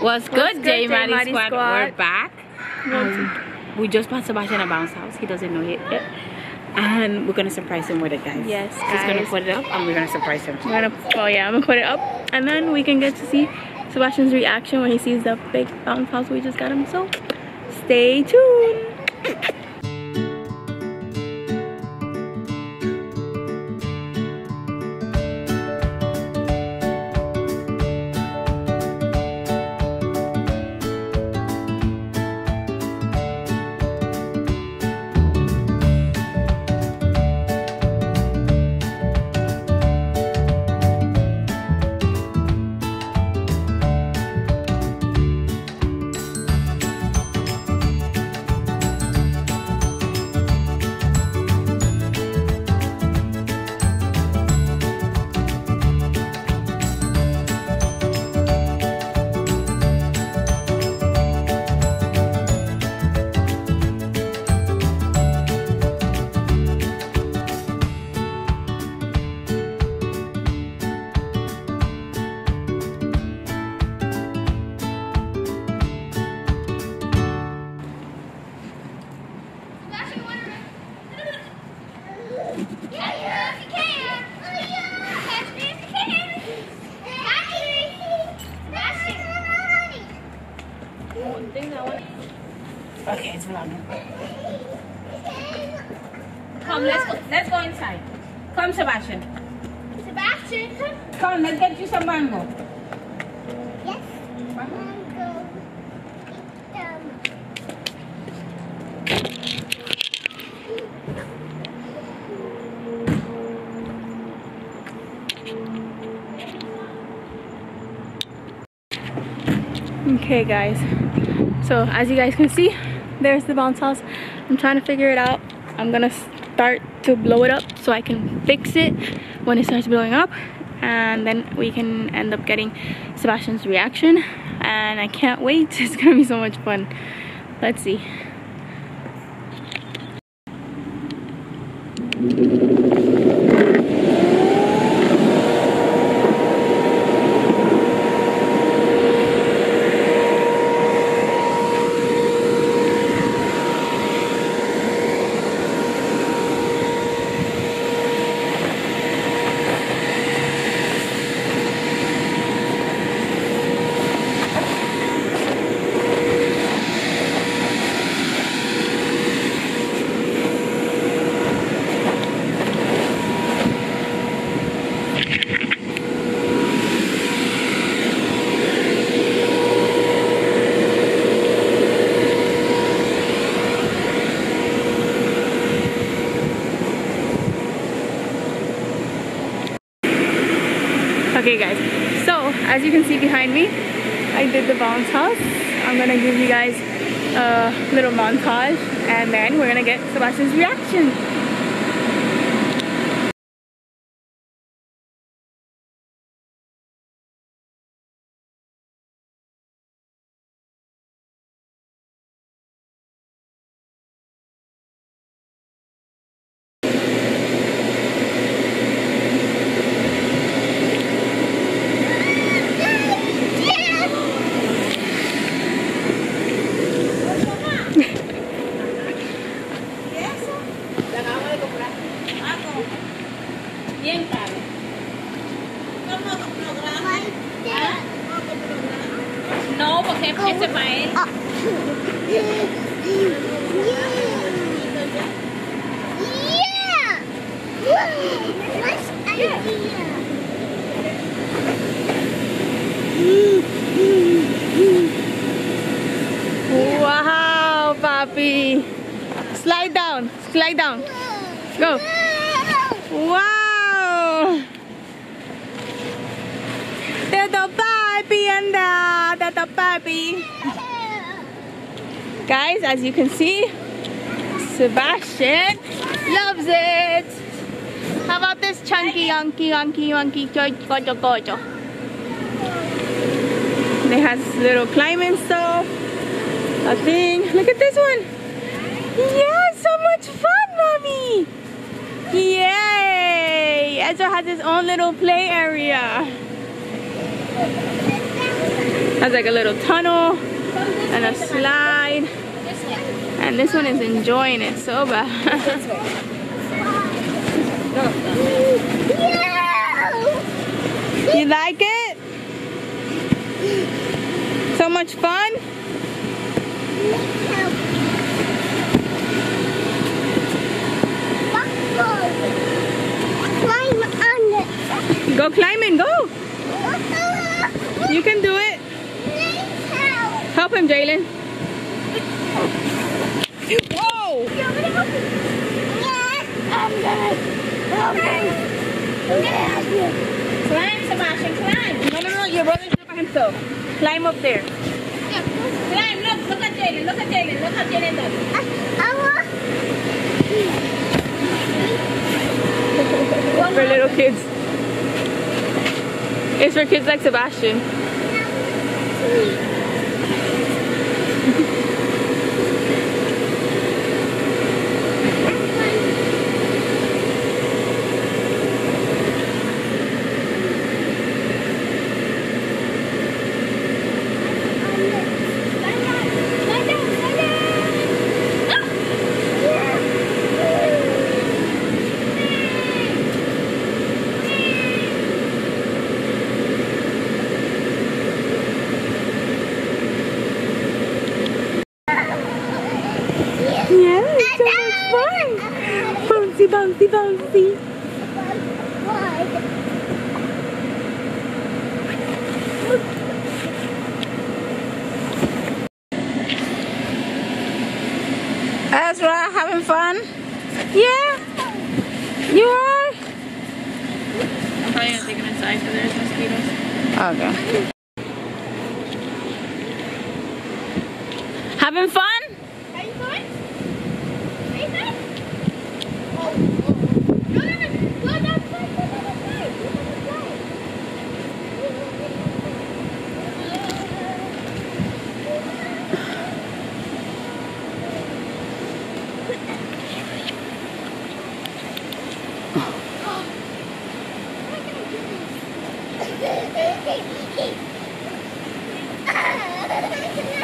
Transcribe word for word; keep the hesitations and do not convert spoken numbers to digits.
What's good, good J Maddie, Maddie squad? squad? We're back. Um, we just bought Sebastian a bounce house. He doesn't know it yet. And we're gonna surprise him with it, guys. Yes, guys. He's gonna put it up, and we're gonna surprise him. I'm gonna, oh yeah, I'm gonna put it up, and then we can get to see Sebastian's reaction when he sees the big bounce house we just got him. So stay tuned. Okay, it's vlogging. Come, let's go, let's go inside. Come, Sebastian. Sebastian, come. Come, let's get you some mango. Yes. Mango. Okay, guys, so as you guys can see, there's the bounce house. I'm trying to figure it out. I'm gonna start to blow it up so I can fix it when it starts blowing up, and then we can end up getting Sebastian's reaction, and I can't wait. It's gonna be so much fun. Let's see. Okay guys, so as you can see behind me, I did the bounce house. I'm gonna give you guys a little montage, and then we're gonna get Sebastian's reaction. No, porque it's my end. Yeah! Yeah! Nice idea! Wow, papi! Slide down, slide down. Go! Wow! Little papi and the little papi. Guys, as you can see, Sebastian loves it. How about this chunky, yonky, yonky, yonky, gojo, gojo? It has little climbing stuff, a thing. Look at this one. Yeah, so much fun, mommy. Yay! Ezra has his own little play area. Has like a little tunnel and a slide. And this one is enjoying it so bad. You like it? So much fun? Climb on it. Go climbing, go. You can do it. Help him, Jalen. Whoa! Climb, Sebastian, climb. No, no, no, your brother's not by himself. Climb up there. Climb, look, look at Jalen, look at Jalen, look at Jalen. Look. For little kids. It's for kids like Sebastian. Bouncy, bouncy. Ezra, having fun? Yeah? You are? I'm probably going to take it inside because there's mosquitoes. Okay. Having fun? Are you fun? Are you fun? Hey, hey, hey, hey.